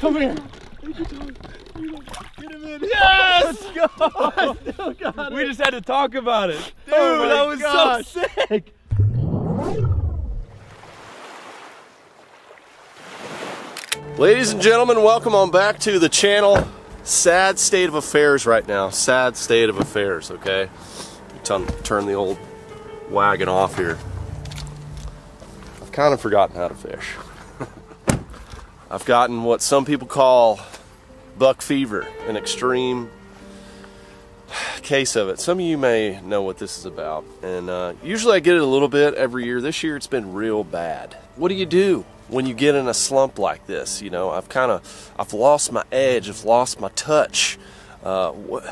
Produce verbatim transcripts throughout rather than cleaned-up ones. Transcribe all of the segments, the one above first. Come here. Get him in. Yes! Let's go. I still got it. We just had to talk about it. Dude, oh that was gosh. so sick. Ladies and gentlemen, welcome on back to the channel. Sad state of affairs right now. Sad state of affairs, okay? Turn the old wagon off here. I've kind of forgotten how to fish. I've gotten what some people call buck fever, an extreme case of it. Some of you may know what this is about. And uh, usually I get it a little bit every year. This year it's been real bad. What do you do when you get in a slump like this? You know, I've kind of, I've lost my edge. I've lost my touch. Uh, wh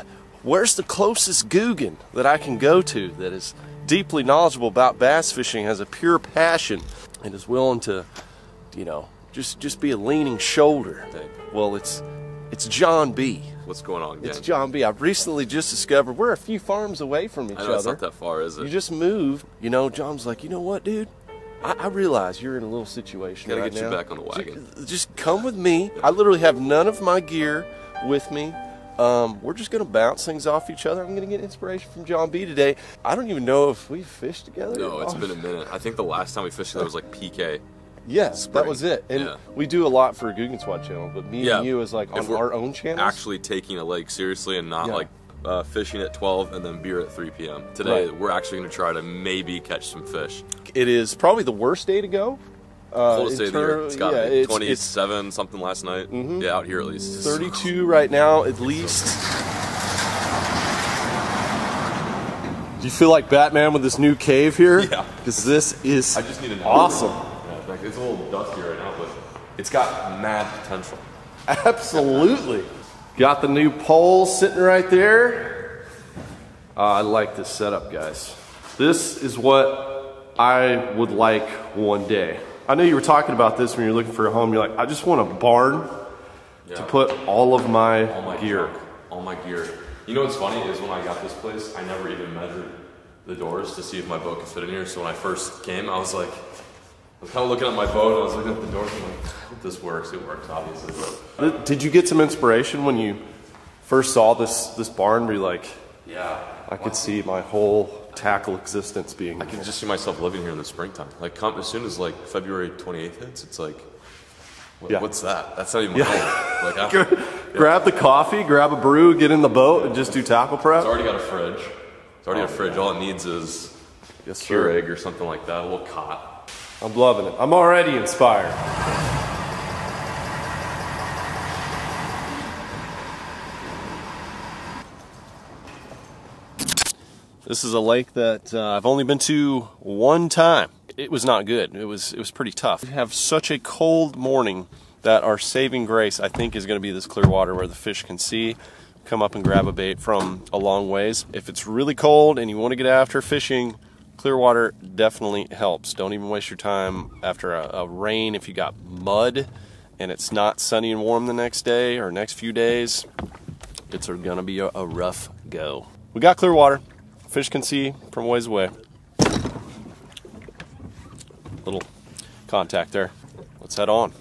where's the closest Googan that I can go to that is deeply knowledgeable about bass fishing, has a pure passion, and is willing to, you know, just just be a leaning shoulder? Well, it's it's Jon B. What's going on again? It's Jon B. I've recently just discovered we're a few farms away from each other. I know, it's not that far, is it? You just moved. You know, John's like, you know what, dude? I, I realize you're in a little situation Gotta right now. Gotta get you back on the wagon. Just, just come with me. I literally have none of my gear with me. Um, we're just going to bounce things off each other. I'm going to get inspiration from Jon B today. I don't even know if we've fished together. No, it's been a minute. I think the last time we fished together was like P K. Yes, spring. That was it. And yeah. we do a lot for a Googan Squad channel, but me yeah. and you is like on our own channel. Actually taking a lake seriously and not yeah. like uh, fishing at twelve and then beer at three P M Today, right. we're actually going to try to maybe catch some fish. It is probably the worst day to go. Uh, Coldest day of the year. It's got yeah, it's, twenty-seven it's, something last night. Mm-hmm. Yeah, out here at least. thirty-two right now at least. Do you feel like Batman with this new cave here? Yeah. Because this is I just need an awesome. Like, it's a little dusty right now, but it's got mad potential. Absolutely. Got the new pole sitting right there. Uh, I like this setup, guys. This is what I would like one day. I know you were talking about this when you were looking for a home. You're like, I just want a barn yeah. to put all of my, all my gear. Junk, all my gear. You know what's funny is when I got this place, I never even measured the doors to see if my boat could fit in here. So when I first came, I was like, I was kind of looking at my boat, I was looking at the door, and I'm like, I hope this works. It works, obviously. But. Did you get some inspiration when you first saw this this barn? Were you like, yeah, I could see my whole tackle existence being I could just see myself living here in the springtime. Like, come, as soon as, like, February twenty-eighth hits, it's like, what, yeah. what's that? That's not even my yeah. home. Like, I, yeah. Grab the coffee, grab a brew, get in the boat, and just do tackle prep. It's already got a fridge. It's already oh, got a fridge. Yeah. All it needs is yes, Keurig sir. or something like that, a little cot. I'm loving it. I'm already inspired. This is a lake that uh, I've only been to one time. It was not good. It was it was pretty tough. We have such a cold morning that our saving grace, I think, is going to be this clear water where the fish can see, come up and grab a bait from a long ways. If it's really cold and you want to get after fishing, clear water definitely helps. Don't even waste your time after a, a rain. If you got mud and it's not sunny and warm the next day or next few days, it's gonna be a, a rough go. We got clear water. Fish can see from ways away. Little contact there. Let's head on.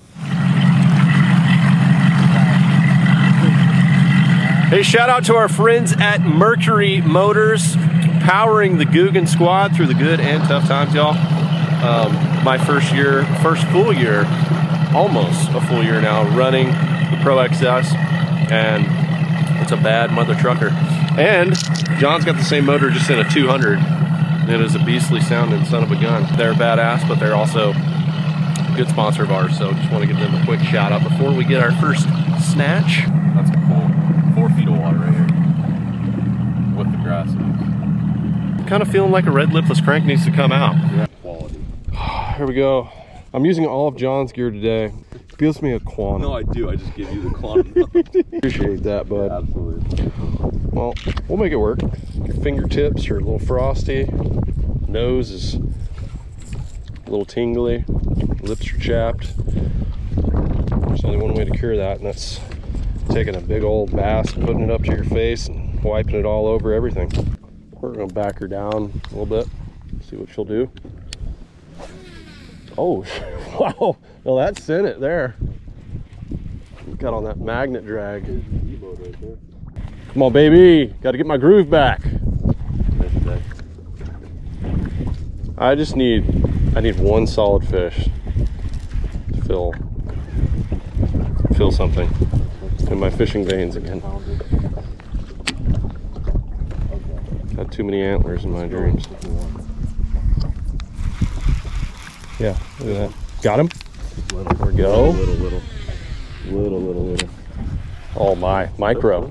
Hey, shout out to our friends at Mercury Motors, powering the Googan Squad through the good and tough times, y'all. Um, my first year, first full year, almost a full year now, running the Pro X S, and it's a bad mother trucker. And John's got the same motor, just in a two hundred. It is a beastly sounding son of a gun. They're badass, but they're also a good sponsor of ours, so just want to give them a quick shout out before we get our first snatch. That's cool. Four feet of water right here with the grass. Kind of feeling like a red lipless crank needs to come out. Yeah. Quality. Here we go. I'm using all of John's gear today. He gives me a quantum. No, I do. I just give you the quantum. Appreciate that, bud. Yeah, absolutely. Well, we'll make it work. Your fingertips are a little frosty. Nose is a little tingly. Lips are chapped. There's only one way to cure that, and that's taking a big old bass, putting it up to your face, and wiping it all over everything. We're gonna back her down a little bit, see what she'll do. Oh, wow, well that sent it there. got on that magnet drag. Come on, baby. Got to get my groove back. I just need, I need one solid fish to fill, fill something in my fishing veins again. Got too many antlers in my dreams. Yeah, look at that. Got him? Little, there we go. Little, little, little, little, little. Oh my, micro.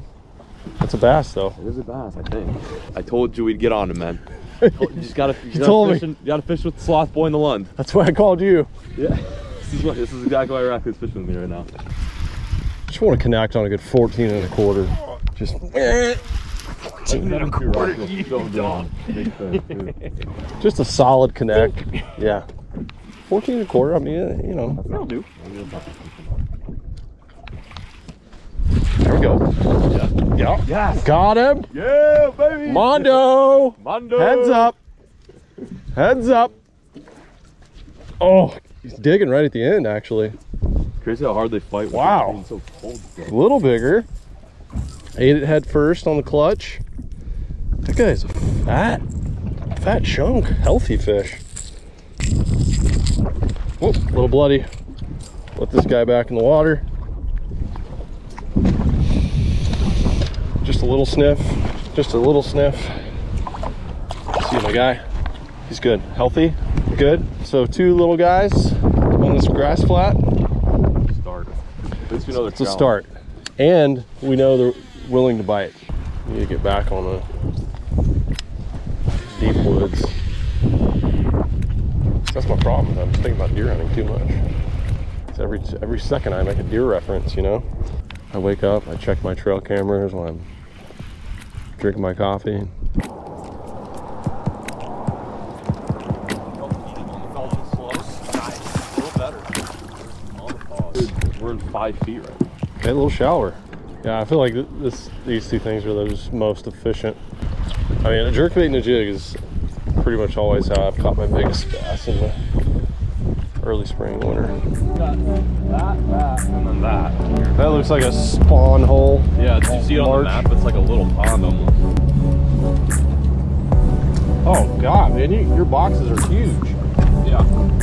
That's a bass though. It is a bass, I think. I told you we'd get on him, man. You just gotta, you gotta told fish me. In, you gotta fish with the sloth boy in the Lund. That's why I called you. Yeah, this is, what, this is exactly why Raccoon's fishing with me right now. Just want to connect on a good fourteen and a quarter. Just fourteen and a quarter. Just a solid connect. Yeah. fourteen and a quarter, I mean, you know. That'll do. There we go. Yeah. Yeah. Yes. Got him. Yeah, baby. Mondo. Mondo. Heads up. Heads up. Oh, he's digging right at the end, actually. Crazy how hard they fight. Wow. So cold today. A little bigger. Ate it head first on the clutch. That guy's a fat, fat chunk. Healthy fish. Whoop, a little bloody. Let this guy back in the water. Just a little sniff. Just a little sniff. See my guy. He's good. Healthy. Good. So two little guys on this grass flat. Start. At least we know they're it's a start. And we know they're willing to bite. We need to get back on the deep woods. That's my problem. I'm thinking about deer hunting too much. It's every every second I make a deer reference, you know. I wake up, I check my trail cameras when I'm drinking my coffee. We're in five feet right now. Okay, a little shower. Yeah, I feel like this these two things are the most efficient. I mean, a jerkbait and a jig is pretty much always how I've caught my biggest bass in the early spring, winter. That, that, and then that. That looks like a spawn hole. Yeah, did you see it on the map? It's like a little pond almost. Oh God, man, you, your boxes are huge. Yeah.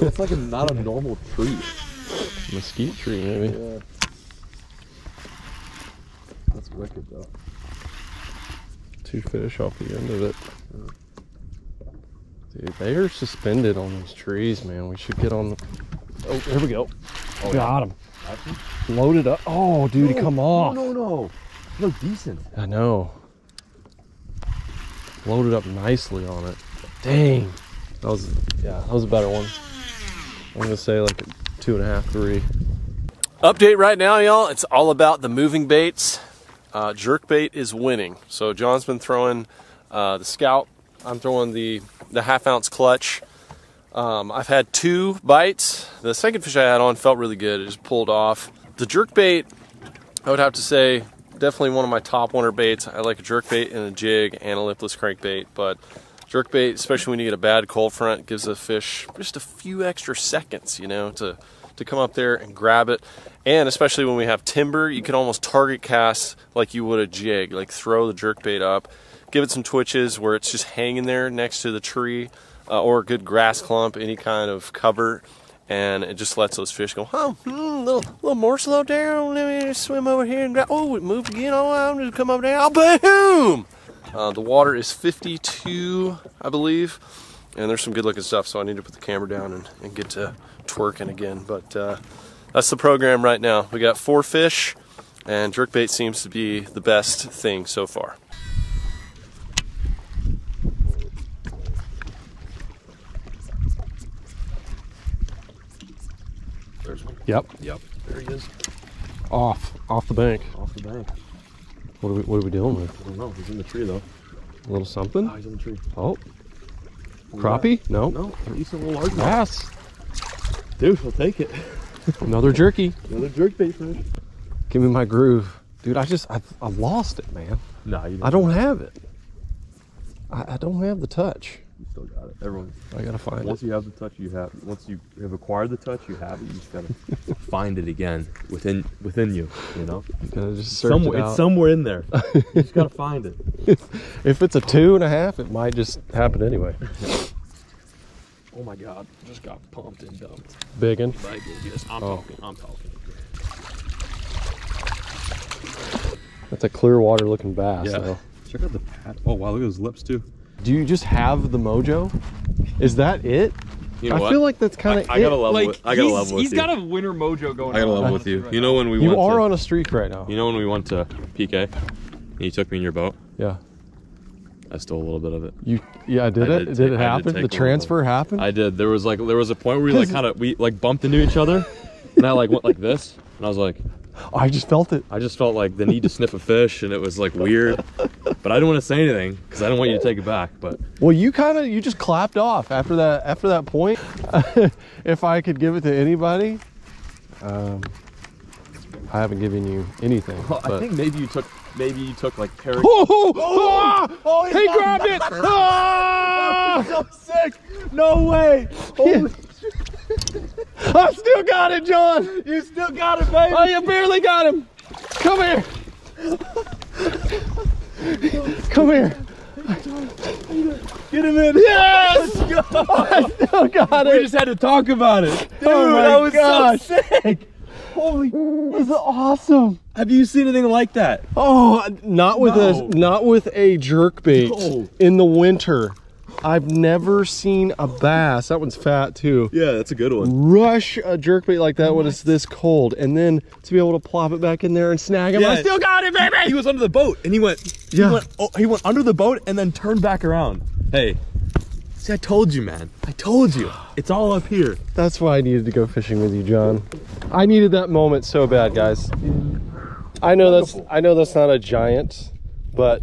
It's like a, not a normal tree. Mesquite tree, maybe. Yeah. That's wicked, though. Two fish off the end of it. Dude, they are suspended on these trees, man. We should get on the... Oh, here we go. Oh, got him. Yeah. Loaded up. Oh, dude, no, he come off. No, no, no. No, decent. I know. Loaded up nicely on it. Dang. That was, yeah, that was a better one. I'm gonna say like a two and a half, three. Update right now, y'all. It's all about the moving baits. Uh, jerkbait is winning. So John's been throwing uh, the Scout. I'm throwing the, the half ounce clutch. Um, I've had two bites. The second fish I had on felt really good. It just pulled off. The jerkbait, I would have to say, definitely one of my top winter baits. I like a jerkbait and a jig and a lipless crankbait, but jerkbait, especially when you get a bad cold front, gives the fish just a few extra seconds, you know, to, to come up there and grab it. And especially when we have timber, you can almost target cast like you would a jig, like throw the jerkbait up, give it some twitches where it's just hanging there next to the tree uh, or a good grass clump, any kind of cover, and it just lets those fish go, oh, mm, little, little more slow down, let me just swim over here and grab, oh, it moved again, oh, I'm just come over there, oh, boom! Uh, the water is fifty-two, I believe, and there's some good looking stuff, so I need to put the camera down and, and get to twerking again. But uh, that's the program right now. We got four fish, and jerkbait seems to be the best thing so far. There's one. Yep. Yep. There he is. off, off the bank. Off the bank. What are we, what are we doing with? I don't know. He's in the tree though. A little something? Oh, he's in the tree. Oh. Crappie? That? No. No. He's a little large. Yes. Dude, we'll take it. Another jerky. Another jerk bait fish. Give me my groove. Dude, I just, I, I lost it, man. No, you didn't. I don't have it. I, I don't have the touch. You still got it. Everyone. I gotta find it. Once you have the touch, you have. Once you have acquired the touch, you have it. You just gotta find it again within within you. You know. You gotta just search it out. It's somewhere in there. You just gotta find it. If it's a two and a half, it might just happen anyway. Oh my God! Just got pumped and dumped. Biggin. Yes, I'm oh. talking. I'm talking. That's a clear water looking bass. Yeah. Though. Check out the pad. Oh wow! Look at those lips too. Do you just have the mojo? Is that it? You know I what? feel like that's kind of. I, I gotta love like, with. I gotta love with he's you. He's got a winter mojo going. I gotta on love with you. Right you know when we. You went are to, on a streak right now. You know when we went to P K, and you took me in your boat. Yeah. I stole a little bit of it. You. Yeah, I did I it. Did, did it happen? Did the transfer happened. I did. There was like there was a point where we like kind of we like bumped into each other, and I like went like this, and I was like. I just felt it. I just felt like the need to sniff a fish, and it was like weird. But I didn't want to say anything because I didn't want you to take it back. But well, you kind of you just clapped off after that after that point. If I could give it to anybody, um, I haven't given you anything. Well, I think maybe you took maybe you took like parrot. Oh, oh, oh, oh, he oh, grabbed it! Ah! So sick! No way! Holy shit! I still got it, John. You still got it, baby. Oh, you barely got him. Come here. Come here. Get him in. Yes. Let's go. I still got it. We just had to talk about it. Dude, oh my that was gosh. so sick. Holy, this is awesome. Have you seen anything like that? Oh, not with no. a not with a jerkbait oh. in the winter. I've never seen a bass, that one's fat too. Yeah, that's a good one. Rush a jerkbait like that oh when it's this cold, and then to be able to plop it back in there and snag him. Yeah. I still got it, baby! He was under the boat, and he went, yeah. he, went oh, he went under the boat and then turned back around. Hey, see, I told you, man. I told you. It's all up here. That's why I needed to go fishing with you, John. I needed that moment so bad, guys. I know that's, I know that's not a giant, but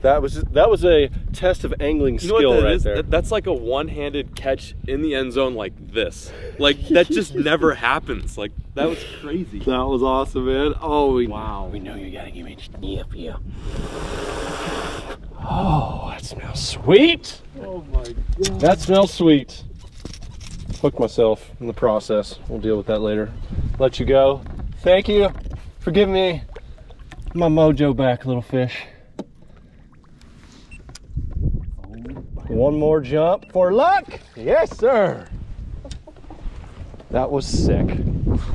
That was that was a test of angling you know skill that right is? there. That's like a one-handed catch in the end zone like this. Like that just never happens. Like that was crazy. That was awesome, man. Oh, we, wow. We know you gotta give me yeah, yeah. Oh, that smells sweet. Oh my God. That smells sweet. Hooked myself in the process. We'll deal with that later. Let you go. Thank you for giving me my mojo back, little fish. One more jump for luck. Yes, sir. That was sick.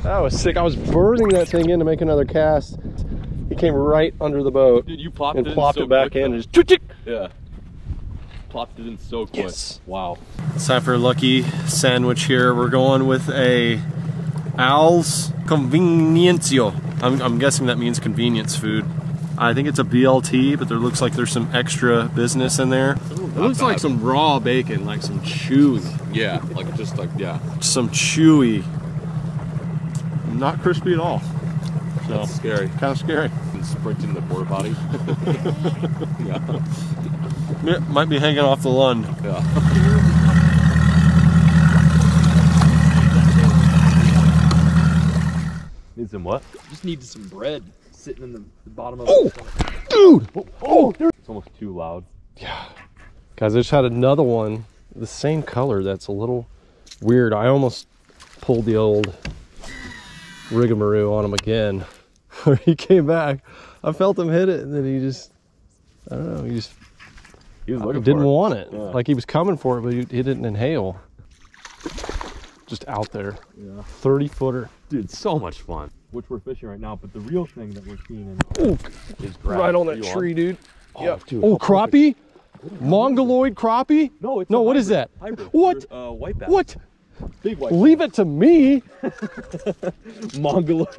That was sick. I was burning that thing in to make another cast. He came right under the boat. Dude, you plopped and it plopped in so it back quick, in. And just yeah. Plopped it in so quick. Yes. Wow. It's time for a lucky sandwich here. We're going with a Al's Conveniencio. I'm, I'm guessing that means convenience food. I think it's a B L T, but there looks like there's some extra business in there. Ooh, it looks bad. like some raw bacon, like some chewy. Yeah, like just like, yeah. Some chewy. Not crispy at all. So, that's scary. Kind of scary. And sprinting the porta potty. Yeah. It might be hanging off the lawn. Yeah. Need some what? Just need some bread. Sitting in the, the bottom of oh, the dude! Oh, oh, it's almost too loud. Yeah, guys, I just had another one, the same color. That's a little weird. I almost pulled the old rigmarole on him again. He came back. I felt him hit it, and then he just, I don't know. He just he was looking didn't for it. want it. Yeah. Like he was coming for it, but he, he didn't inhale. Just out there. Yeah. thirty footer. Dude, so much fun. Which we're fishing right now, but the real thing that we're seeing in Ooh, is grass. Right on that tree, on? dude. Oh, yeah. dude. Oh, crappie? Mongoloid crappie? No, it's No, what hybrid. is that? Hybrid. What? Uh, white bass. What? Big white bass. Leave it to me. Mongoloid.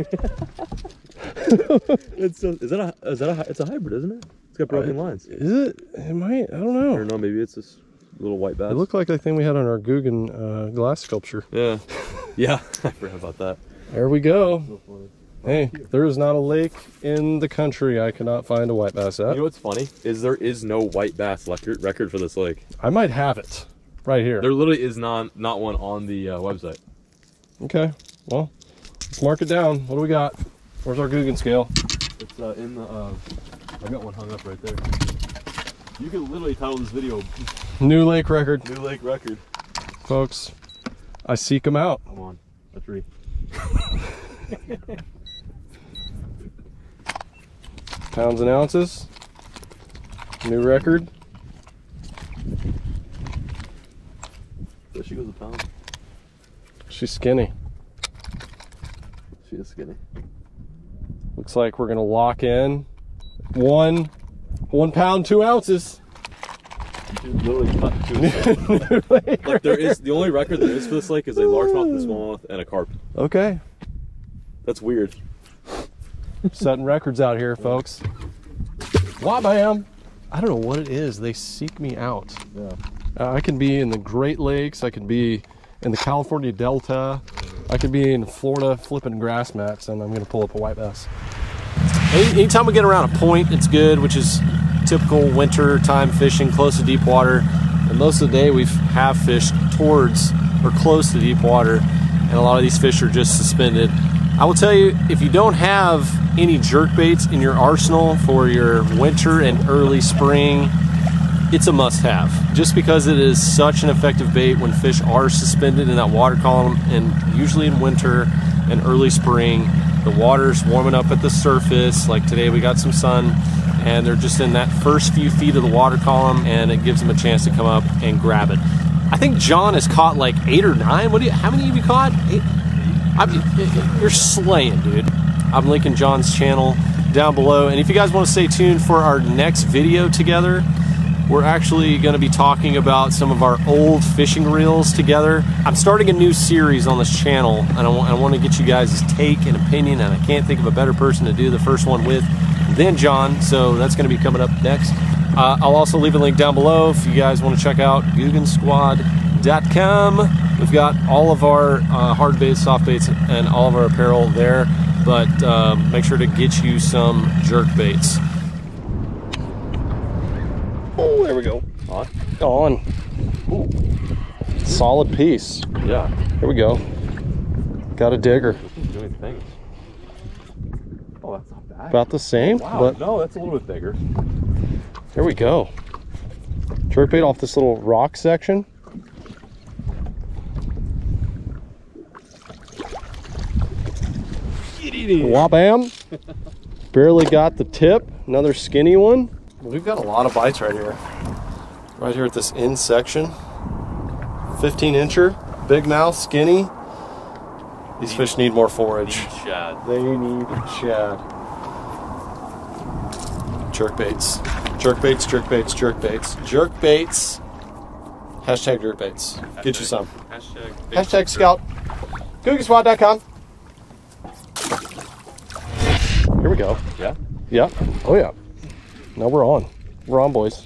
It's a, is that a is that a it's a hybrid, isn't it? It's got broken uh, lines. Is it? It might. I don't know. I don't know, maybe it's this little white bass. It looked like that thing we had on our Googan uh, glass sculpture. Yeah. Yeah, I forgot about that. There we go. Hey, there is not a lake in the country I cannot find a white bass at. You know what's funny? Is there is no white bass record for this lake. I might have it right here. There literally is not, not one on the uh, website. Okay, well, let's mark it down. What do we got? Where's our Googan scale? It's uh, in the, uh, I got one hung up right there. You can literally title this video New Lake Record. New Lake Record. Folks, I seek them out. Come on, a tree. Pounds and ounces, new record. There she goes, a pound. She's skinny. She is skinny. Looks like we're gonna lock in one, one pound two ounces. She's literally cut two. Like there is the only record there is for this lake is a largemouth, a smallmouth, and a carp. Okay, that's weird. Setting records out here, folks. Wabam! I don't know what it is. They seek me out. Yeah. Uh, I can be in the Great Lakes. I can be in the California Delta. I could be in Florida flipping grass mats, and I'm going to pull up a white bass. Any, anytime we get around a point, it's good, which is typical winter time fishing, close to deep water. And most of the day we have fished towards or close to deep water, and a lot of these fish are just suspended. I will tell you, if you don't have any jerkbaits in your arsenal for your winter and early spring, it's a must-have. Just because it is such an effective bait when fish are suspended in that water column, and usually in winter and early spring, the water's warming up at the surface. Like today we got some sun, and they're just in that first few feet of the water column, and it gives them a chance to come up and grab it. I think John has caught like eight or nine. What do you, how many have you caught? Eight? I'm, you're slaying, dude. I'm linking John's channel down below, and if you guys want to stay tuned for our next video together, we're actually going to be talking about some of our old fishing reels together. I'm starting a new series on this channel, and I want, I want to get you guys' take and opinion, and I can't think of a better person to do the first one with than John, so that's going to be coming up next. Uh, I'll also leave a link down below if you guys want to check out Googan Squad dot com. We've got all of our uh, hard baits, soft baits, and all of our apparel there, but uh, make sure to get you some jerk baits. Oh, there we go. On. On. Ooh. Solid piece. Yeah. Here we go. Got a digger. This is doing things. Oh, that's not bad. About the same. Wow. But no, that's a little bit bigger. Here we go. Jerk bait off this little rock section. Wabam! Barely got the tip. Another skinny one. We've got a lot of bites right here. Right here at this end section. fifteen incher. Big mouth, skinny. These need, fish need more forage. Need shad. They need shad. Jerk baits. Jerk baits, jerk baits, jerk baits. Jerk baits. Hashtag jerk baits. Hashtag, Get you some. Hashtag, hashtag scout. Googan Squad dot com. Here we go. Yeah? Yeah. Oh, yeah. Now we're on. We're on, boys.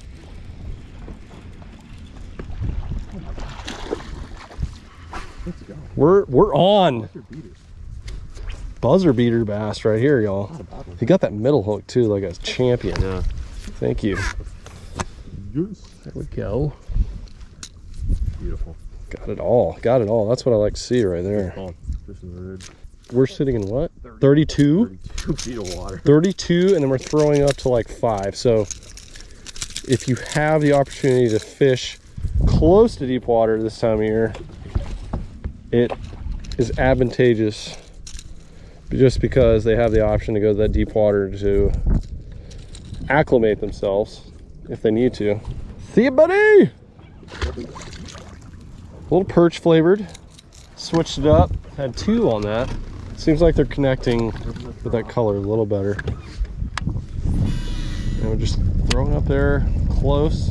Let's go. We're, we're on. Buzzer beater bass right here, y'all. He got that middle hook, too, like a champion. Yeah. Thank you. Yes. There we go. Beautiful. Got it all. Got it all. That's what I like to see right there. Oh, we're sitting in what? thirty-two? thirty-two feet of water. thirty-two, and then we're throwing up to like five. So if you have the opportunity to fish close to deep water this time of year, it is advantageous just because they have the option to go to that deep water to acclimate themselves if they need to. See you, buddy! A little perch flavored. Switched it up. Had two on that. Seems like they're connecting with that color a little better. And we're just throwing up there close,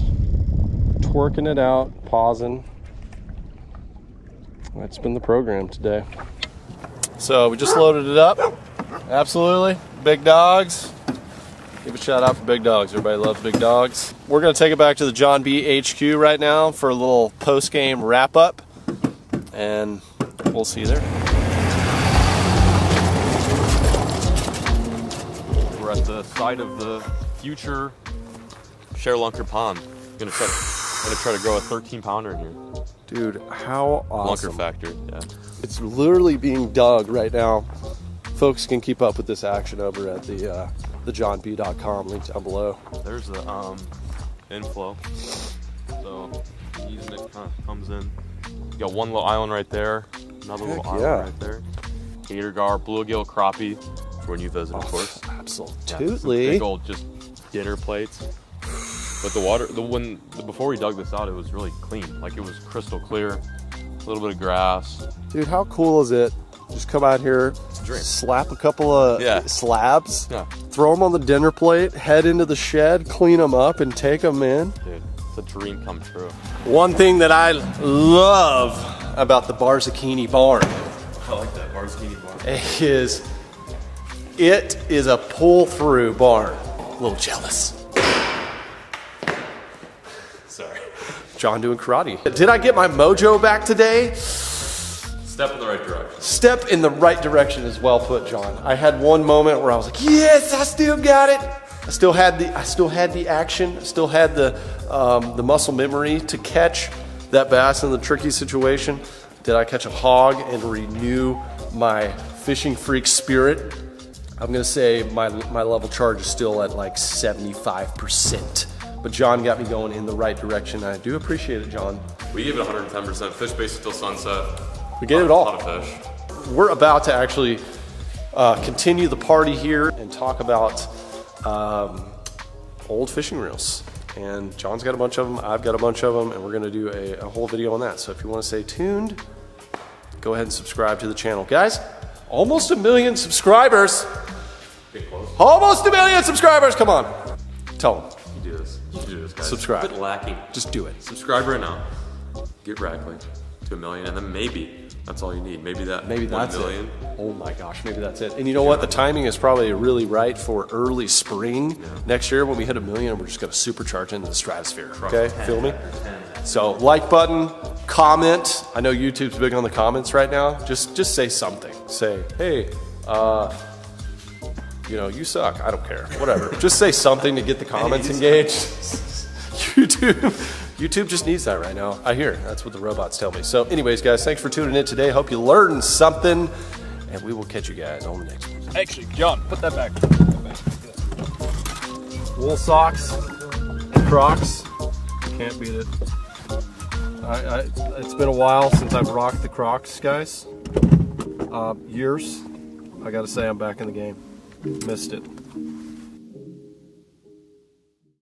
twerking it out, pausing. That's been the program today. So we just loaded it up. Absolutely. Big dogs. Give a shout out for big dogs. Everybody loves big dogs. We're going to take it back to the Jon B H Q right now for a little post-game wrap-up. And we'll see you there. We're at the side of the future Sherlunker Pond. I'm gonna try to, gonna try to grow a thirteen pounder in here. Dude, how awesome. Lunker factor, yeah. It's literally being dug right now. Folks can keep up with this action over at the uh, the john b dot com, link down below. There's the um, inflow. So, using it kind of comes in. You got one little island right there, another Heck little yeah. island right there. Gatorgar, bluegill, crappie, for when you visit, of oh, course. Absolutely. Yeah, big old just dinner plates. But the water, the when the, before we dug this out, it was really clean. Like, it was crystal clear. A little bit of grass. Dude, how cool is it? Just come out here, slap a couple of yeah. slabs, yeah. throw them on the dinner plate, head into the shed, clean them up, and take them in. Dude, it's a dream come true. One thing that I love about the Barzacchini Barn. I like that Barzacchini Barn. Is it is a pull-through barn. A little jealous. John doing karate. Did I get my mojo back today? Step in the right direction. Step in the right direction is well put, John. I had one moment where I was like, yes, I still got it. I still had the, I still had the action. I still had the, um, the muscle memory to catch that bass in the tricky situation. Did I catch a hog and renew my fishing freak spirit? I'm gonna say my, my level charge is still at like seventy-five percent. But John got me going in the right direction. I do appreciate it, John. We gave it one hundred ten percent. Fish basic till sunset. We gave it all. A lot of fish. We're about to actually uh, continue the party here and talk about um, old fishing reels. And John's got a bunch of them. I've got a bunch of them. And we're going to do a, a whole video on that. So if you want to stay tuned, go ahead and subscribe to the channel. Guys, almost a million subscribers. Get close. Almost a million subscribers. Come on. Tell them. Do this. You do this, guys. Subscribe. It's a bit lacking. Just do it. Subscribe right now. Get Rackley to a million, and then maybe that's all you need. Maybe that. Maybe that's million. It. Oh my gosh, maybe that's it. And you know yeah. what? The timing is probably really right for early spring yeah. next year when we hit a million. We're just gonna supercharge into the stratosphere. Okay, feel me? So like button, comment. I know YouTube's big on the comments right now. Just just say something. Say hey. uh, You know, you suck. I don't care. Whatever. Just say something to get the comments engaged. YouTube, YouTube just needs that right now. I hear. That's what the robots tell me. So anyways, guys, thanks for tuning in today. Hope you learned something, and we will catch you guys on the next one. Actually, John, put that back. Put that back. Wool socks and Crocs. Can't beat it. I, I, it's been a while since I've rocked the Crocs, guys. Uh, years. I got to say, I'm back in the game. Missed it.